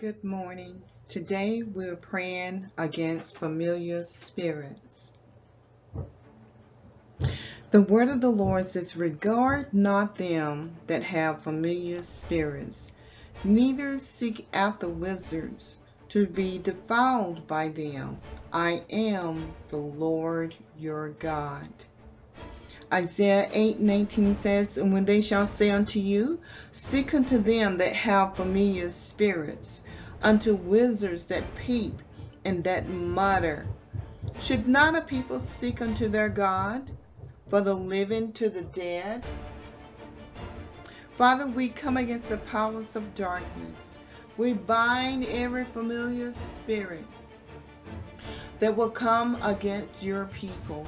Good morning. Today we're praying against familiar spirits. The word of the Lord says, "Regard not them that have familiar spirits, neither seek after wizards to be defiled by them. I am the Lord your God." Isaiah 8:19 says, "And when they shall say unto you, seek unto them that have familiar spirits, unto wizards that peep and that mutter. Should not a people seek unto their God, for the living to the dead?" Father, we come against the powers of darkness. We bind every familiar spirit that will come against your people.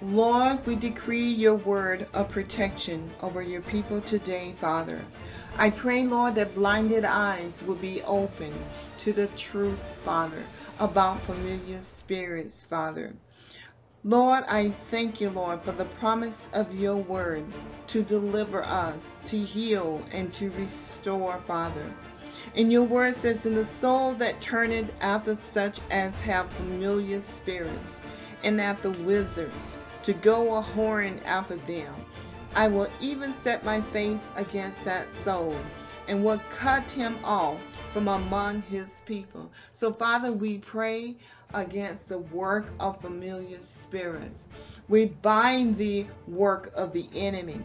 Lord, we decree your word of protection over your people today, Father. I pray, Lord, that blinded eyes will be open to the truth, Father, about familiar spirits, Father. Lord, I thank you, Lord, for the promise of your word to deliver us, to heal, and to restore, Father. And your word says, "In the soul that turneth after such as have familiar spirits, and after wizards, to go a whoring after them, I will even set my face against that soul, and will cut him off from among his people." So, Father, we pray against the work of familiar spirits. We bind the work of the enemy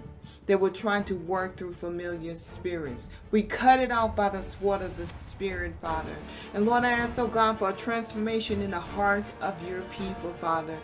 that we're trying to work through familiar spirits. We cut it off by the sword of the Spirit, Father. And Lord, I ask, oh God, for a transformation in the heart of your people, Father.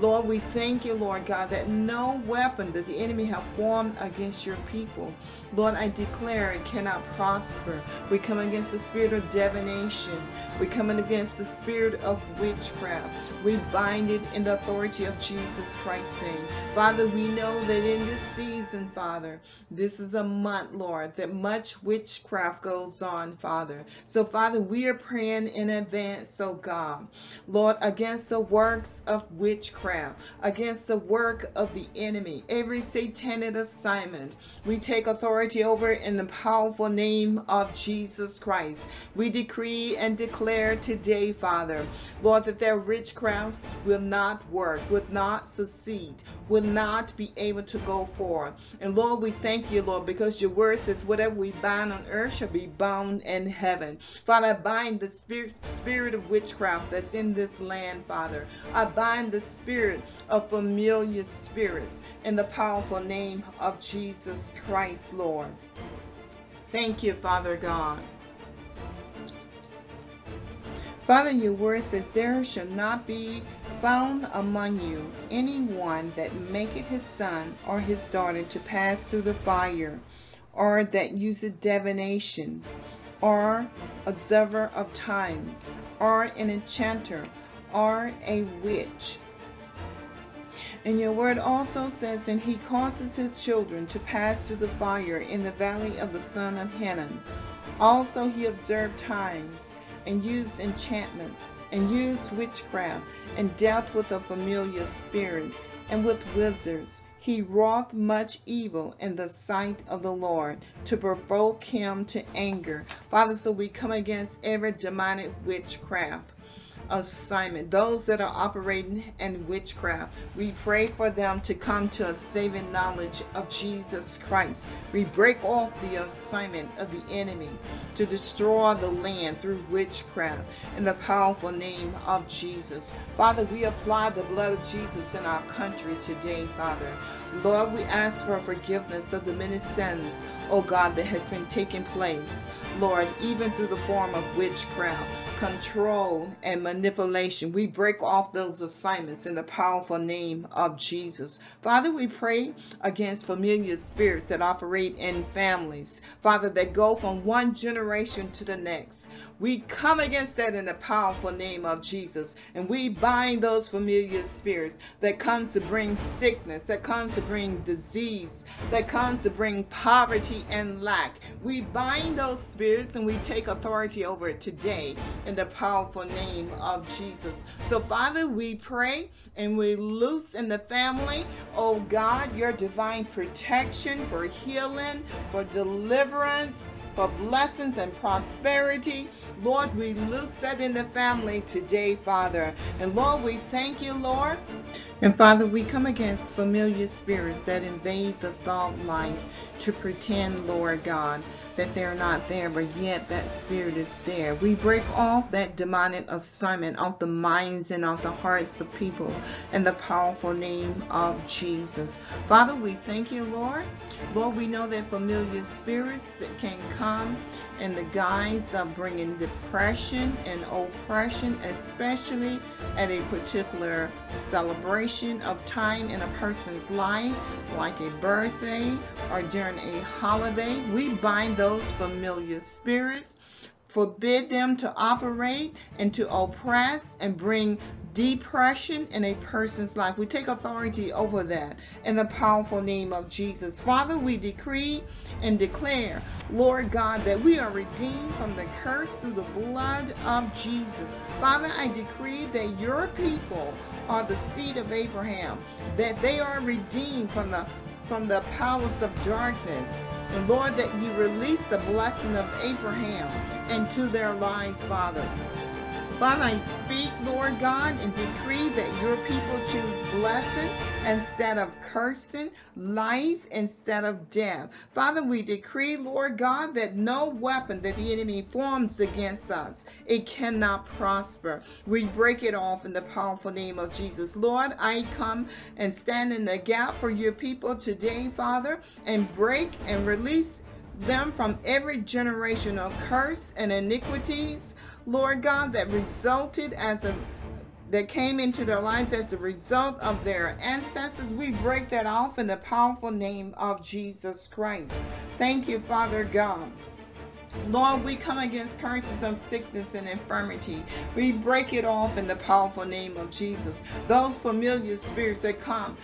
Lord, we thank you, Lord God, that no weapon that the enemy have formed against your people, Lord, I declare it cannot prosper. We come against the spirit of divination. We come against the spirit of witchcraft. We bind it in the authority of Jesus Christ's name. Father, we know that in this season, Father, this is a month, Lord, that much witchcraft goes on, Father. So, Father, we are praying in advance, oh God, Lord, against the works of witchcraft, against the work of the enemy, every satanic assignment. We take authority over in the powerful name of Jesus Christ. We decree and declare today, Father, Lord, that their witchcrafts will not work, will not succeed, will not be able to go forth. And Lord, we thank you, Lord, because your word says whatever we bind on earth shall be bound in heaven. Father, I bind the spirit of witchcraft that's in this land, Father. I bind the spirit of familiar spirits in the powerful name of Jesus Christ, Lord. Thank you, Father God. Father, your word says, "There shall not be found among you anyone that maketh his son or his daughter to pass through the fire, or that useth divination, or observer of times, or an enchanter, or a witch." And your word also says, "And he causes his children to pass through the fire in the valley of the son of Hinnom. Also he observed times, and used enchantments, and used witchcraft, and dealt with a familiar spirit, and with wizards. He wrought much evil in the sight of the Lord, to provoke him to anger." Father, so we come against every demonic witchcraft assignment, those that are operating in witchcraft. We pray for them to come to a saving knowledge of Jesus Christ. We break off the assignment of the enemy to destroy the land through witchcraft in the powerful name of Jesus. Father, we apply the blood of Jesus in our country today, Father. Lord, we ask for forgiveness of the many sins, oh God, that has been taking place, Lord, even through the form of witchcraft, control, and manipulation. We break off those assignments in the powerful name of Jesus. Father, we pray against familiar spirits that operate in families, Father, that go from one generation to the next. We come against that in the powerful name of Jesus, and we bind those familiar spirits that comes to bring sickness, that comes to bring disease, that comes to bring poverty and lack. We bind those spirits and we take authority over it today in the powerful name of Jesus. So, Father, we pray and we loose in the family, oh God, your divine protection for healing, for deliverance, for blessings and prosperity. Lord, we loose that in the family today, Father. And Lord, we thank you, Lord. And Father, we come against familiar spirits that invade the thought life to pretend, Lord God, that they're not there, but yet that spirit is there. We break off that demonic assignment off the minds and off the hearts of people in the powerful name of Jesus. Father, we thank you, Lord. Lord, we know that familiar spirits that can come in the guise of bringing depression and oppression, especially at a particular celebration of time in a person's life, like a birthday or during a holiday. We bind those familiar spirits, forbid them to operate and to oppress and bring depression in a person's life. We take authority over that in the powerful name of Jesus. Father, we decree and declare, Lord God, that we are redeemed from the curse through the blood of Jesus. Father, I decree that your people are the seed of Abraham, that they are redeemed from the powers of darkness. And Lord, that you release the blessing of Abraham into their lives, Father. Father, I speak, Lord God, and decree that your people choose blessing instead of cursing, life instead of death. Father, we decree, Lord God, that no weapon that the enemy forms against us, it cannot prosper. We break it off in the powerful name of Jesus. Lord, I come and stand in the gap for your people today, Father, and break and release them from every generational curse and iniquities, Lord God, that resulted that came into their lives as a result of their ancestors. We break that off in the powerful name of Jesus Christ. Thank you, Father God. Lord, we come against curses of sickness and infirmity. We break it off in the powerful name of Jesus. Those familiar spirits that come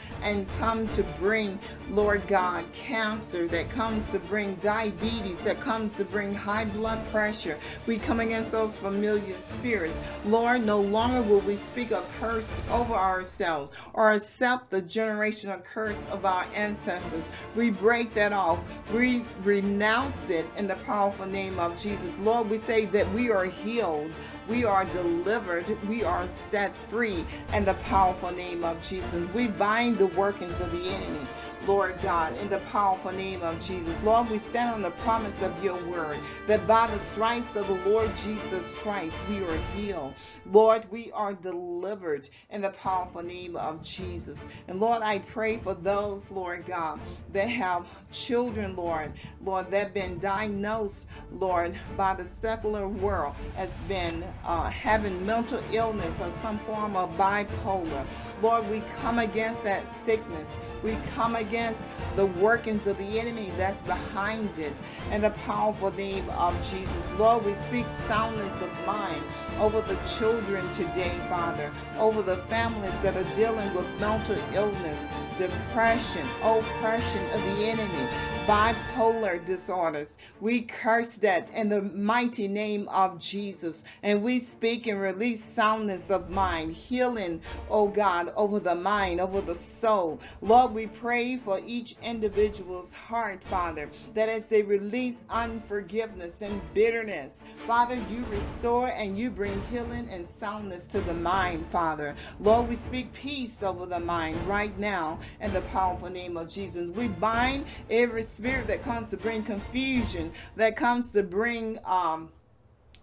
to bring, Lord God, cancer, that comes to bring diabetes, that comes to bring high blood pressure. We come against those familiar spirits. Lord, no longer will we speak a curse over ourselves or accept the generational curse of our ancestors. We break that off. We renounce it in the powerful name of Jesus. Lord, we say that we are healed, we are delivered, we are set free in the powerful name of Jesus. We bind the workings of the enemy, Lord God, in the powerful name of Jesus. Lord, we stand on the promise of your word, that by the stripes of the Lord Jesus Christ, we are healed. Lord, we are delivered in the powerful name of Jesus. And Lord, I pray for those, Lord God, that have children, Lord, that have been diagnosed, Lord, by the secular world as been having mental illness or some form of bipolar. Lord, we come against that sickness. We come against the workings of the enemy that's behind it in the powerful name of Jesus. Lord, we speak soundness of mind over the children today, Father, over the families that are dealing with mental illness, depression, oppression of the enemy, bipolar disorders. We curse that in the mighty name of Jesus, and we speak and release soundness of mind, healing, oh God, over the mind, over the soul. Lord, we pray for each individual's heart, Father, that as they release unforgiveness and bitterness, Father, you restore and you bring healing and soundness to the mind, Father. Lord, we speak peace over the mind right now in the powerful name of Jesus. We bind every spirit that comes to bring confusion, that comes to bring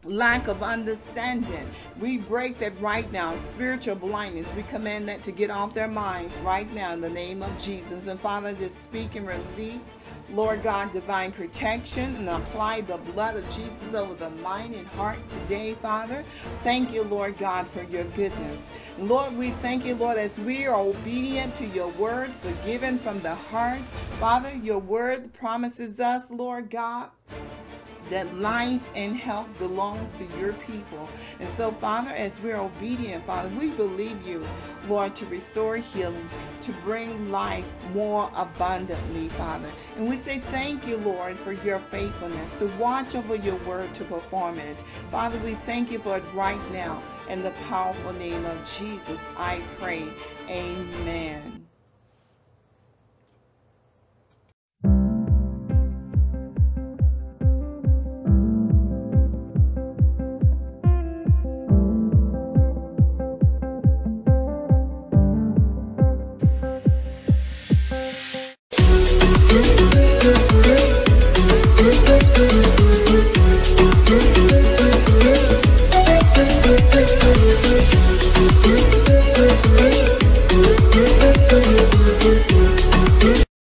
lack of understanding. We break that right now. Spiritual blindness, we command that to get off their minds right now in the name of Jesus. And Father, just speak and release, Lord God, divine protection, and apply the blood of Jesus over the mind and heart today, Father. Thank you, Lord God, for your goodness. Lord, we thank you, Lord, as we are obedient to your word, forgiven from the heart. Father, your word promises us, Lord God, that life and health belongs to your people. And so, Father, as we're obedient, Father, we believe you, Lord, to restore healing, to bring life more abundantly, Father. And we say thank you, Lord, for your faithfulness, to watch over your word, to perform it. Father, we thank you for it right now. In the powerful name of Jesus, I pray. Amen.